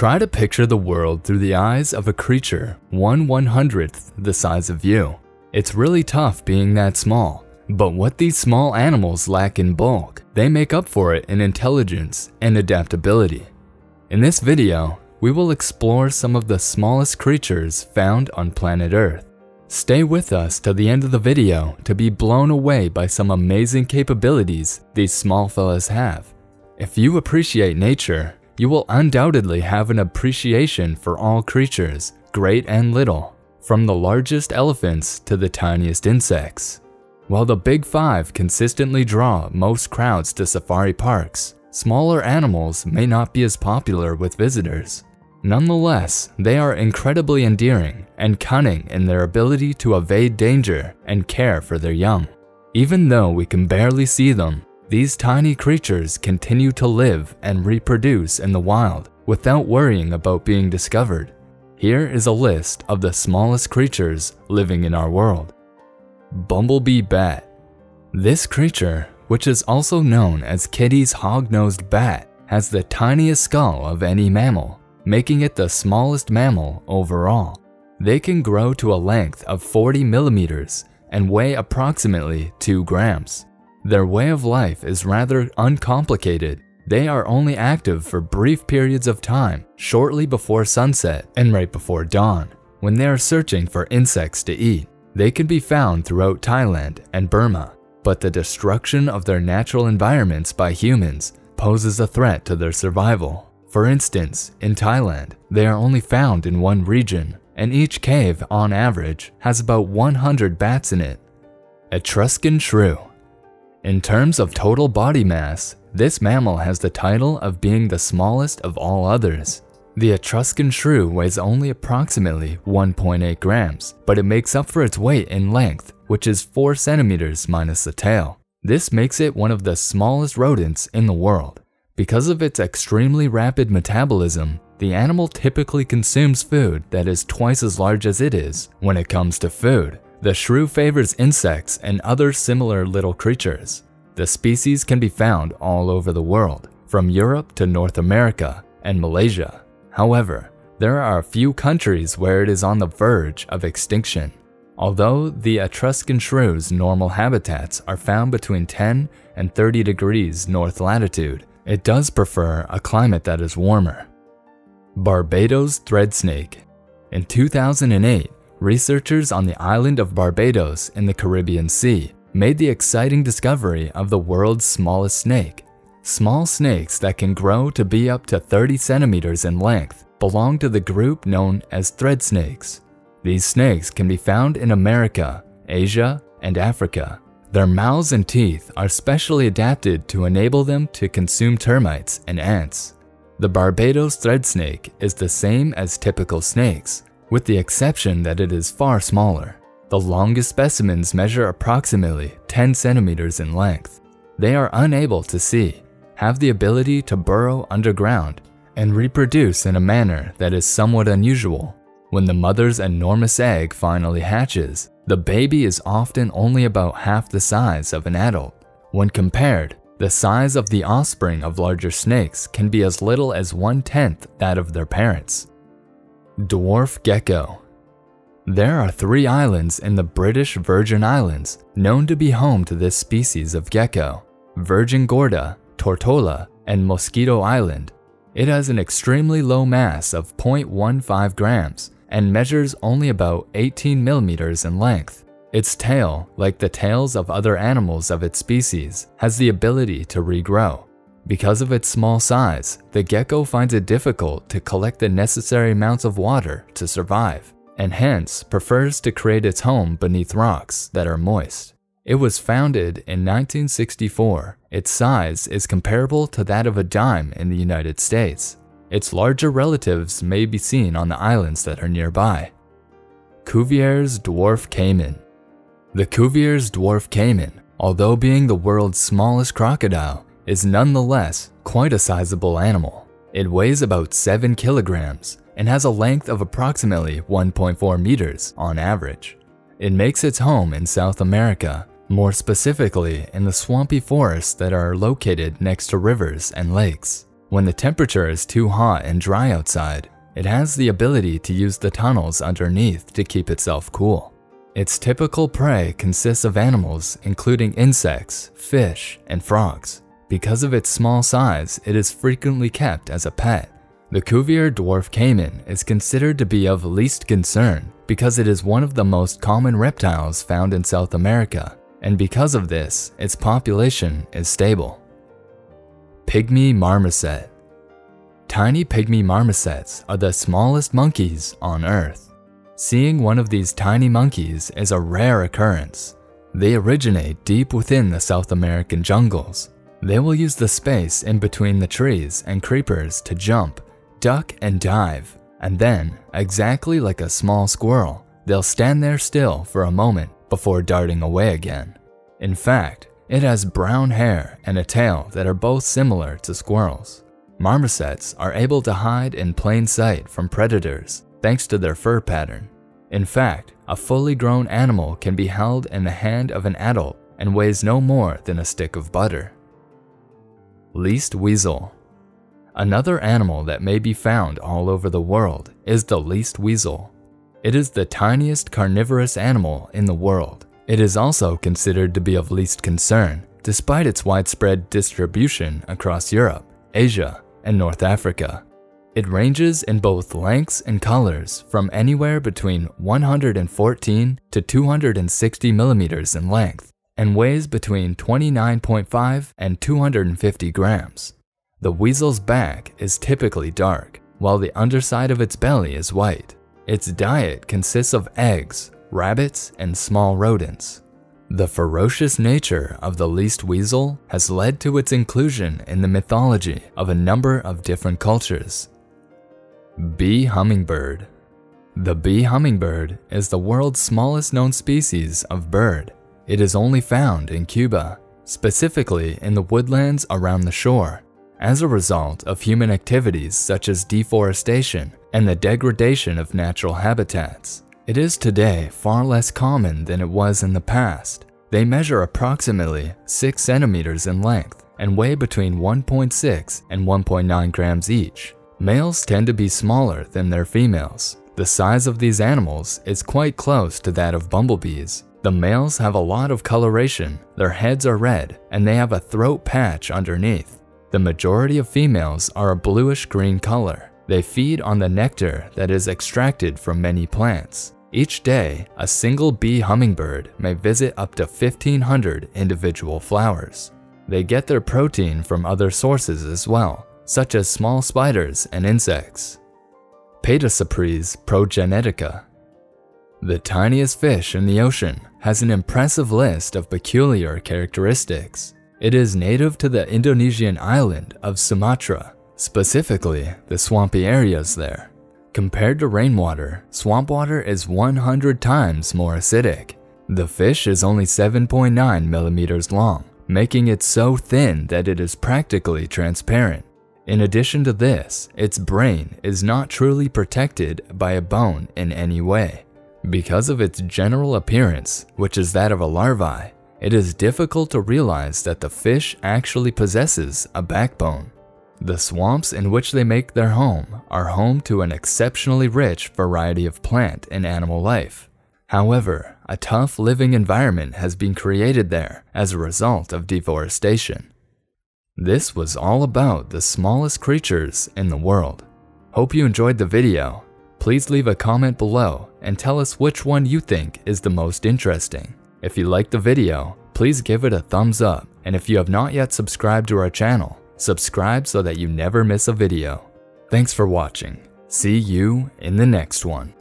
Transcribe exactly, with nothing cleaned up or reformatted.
Try to picture the world through the eyes of a creature one one-hundredth the size of you. It's really tough being that small, but what these small animals lack in bulk, they make up for it in intelligence and adaptability. In this video, we will explore some of the smallest creatures found on planet Earth. Stay with us till the end of the video to be blown away by some amazing capabilities these small fellas have. If you appreciate nature, you will undoubtedly have an appreciation for all creatures, great and little, from the largest elephants to the tiniest insects. While the Big Five consistently draw most crowds to safari parks, smaller animals may not be as popular with visitors. Nonetheless, they are incredibly endearing and cunning in their ability to evade danger and care for their young. Even though we can barely see them, these tiny creatures continue to live and reproduce in the wild without worrying about being discovered. Here is a list of the smallest creatures living in our world. Bumblebee bat. This creature, which is also known as Kitty's hog-nosed bat, has the tiniest skull of any mammal, making it the smallest mammal overall. They can grow to a length of forty millimeters and weigh approximately two grams. Their way of life is rather uncomplicated. They are only active for brief periods of time, shortly before sunset and right before dawn, when they are searching for insects to eat. They can be found throughout Thailand and Burma, but the destruction of their natural environments by humans poses a threat to their survival. For instance, in Thailand, they are only found in one region, and each cave, on average, has about one hundred bats in it. Etruscan shrew. In terms of total body mass, this mammal has the title of being the smallest of all others. The Etruscan shrew weighs only approximately one point eight grams, but it makes up for its weight in length, which is four centimeters minus the tail. This makes it one of the smallest rodents in the world. Because of its extremely rapid metabolism, the animal typically consumes food that is twice as large as it is. When it comes to food, the shrew favors insects and other similar little creatures. The species can be found all over the world, from Europe to North America and Malaysia. However, there are a few countries where it is on the verge of extinction. Although the Etruscan shrew's normal habitats are found between ten and thirty degrees north latitude, it does prefer a climate that is warmer. Barbados threadsnake. In two thousand eight, researchers on the island of Barbados in the Caribbean Sea made the exciting discovery of the world's smallest snake. Small snakes that can grow to be up to thirty centimeters in length belong to the group known as thread snakes. These snakes can be found in America, Asia, and Africa. Their mouths and teeth are specially adapted to enable them to consume termites and ants. The Barbados threadsnake is the same as typical snakes, with the exception that it is far smaller. The longest specimens measure approximately ten centimeters in length. They are unable to see, have the ability to burrow underground, and reproduce in a manner that is somewhat unusual. When the mother's enormous egg finally hatches, the baby is often only about half the size of an adult. When compared, the size of the offspring of larger snakes can be as little as one-tenth that of their parents. Dwarf gecko. There are three islands in the British Virgin Islands known to be home to this species of gecko: Virgin Gorda, Tortola, and Mosquito Island. It has an extremely low mass of zero point one five grams and measures only about eighteen millimeters in length. Its tail, like the tails of other animals of its species, has the ability to regrow. Because of its small size, the gecko finds it difficult to collect the necessary amounts of water to survive, and hence prefers to create its home beneath rocks that are moist. It was founded in nineteen sixty-four. Its size is comparable to that of a dime in the United States. Its larger relatives may be seen on the islands that are nearby. Cuvier's dwarf caiman. The Cuvier's dwarf caiman, although being the world's smallest crocodile, is nonetheless quite a sizable animal. It weighs about seven kilograms and has a length of approximately one point four meters on average. It makes its home in South America, more specifically in the swampy forests that are located next to rivers and lakes. When the temperature is too hot and dry outside, it has the ability to use the tunnels underneath to keep itself cool. Its typical prey consists of animals including insects, fish, and frogs. Because of its small size, it is frequently kept as a pet. The Cuvier's Dwarf Caiman is considered to be of least concern because it is one of the most common reptiles found in South America, and because of this, its population is stable. Pygmy Marmoset. Tiny pygmy marmosets are the smallest monkeys on Earth. Seeing one of these tiny monkeys is a rare occurrence. They originate deep within the South American jungles. They will use the space in between the trees and creepers to jump, duck, and dive, and then, exactly like a small squirrel, they'll stand there still for a moment before darting away again. In fact, it has brown hair and a tail that are both similar to squirrels. Marmosets are able to hide in plain sight from predators thanks to their fur pattern. In fact, a fully grown animal can be held in the hand of an adult and weighs no more than a stick of butter. Least Weasel. Another animal that may be found all over the world is the least weasel. It is the tiniest carnivorous animal in the world. It is also considered to be of least concern, despite its widespread distribution across Europe, Asia, and North Africa. It ranges in both lengths and colors from anywhere between one hundred fourteen to two hundred sixty millimeters in length and weighs between twenty-nine point five and two hundred fifty grams. The weasel's back is typically dark, while the underside of its belly is white. Its diet consists of eggs, rabbits, and small rodents. The ferocious nature of the least weasel has led to its inclusion in the mythology of a number of different cultures. Bee Hummingbird. The bee hummingbird is the world's smallest known species of bird. It is only found in Cuba, specifically in the woodlands around the shore, as a result of human activities such as deforestation and the degradation of natural habitats. It is today far less common than it was in the past. They measure approximately six centimeters in length and weigh between one point six and one point nine grams each. Males tend to be smaller than their females. The size of these animals is quite close to that of bumblebees. The males have a lot of coloration, their heads are red, and they have a throat patch underneath. The majority of females are a bluish-green color. They feed on the nectar that is extracted from many plants. Each day, a single bee hummingbird may visit up to fifteen hundred individual flowers. They get their protein from other sources as well, such as small spiders and insects. Paedocypris progenetica. The tiniest fish in the ocean has an impressive list of peculiar characteristics. It is native to the Indonesian island of Sumatra, specifically the swampy areas there. Compared to rainwater, swamp water is one hundred times more acidic. The fish is only seven point nine millimeters long, making it so thin that it is practically transparent. In addition to this, its brain is not truly protected by a bone in any way. Because of its general appearance, which is that of a larvae, it is difficult to realize that the fish actually possesses a backbone. The swamps in which they make their home are home to an exceptionally rich variety of plant and animal life. However, a tough living environment has been created there as a result of deforestation. This was all about the smallest creatures in the world. Hope you enjoyed the video. Please leave a comment below and tell us which one you think is the most interesting. If you liked the video, please give it a thumbs up, and if you have not yet subscribed to our channel, subscribe so that you never miss a video. Thanks for watching. See you in the next one.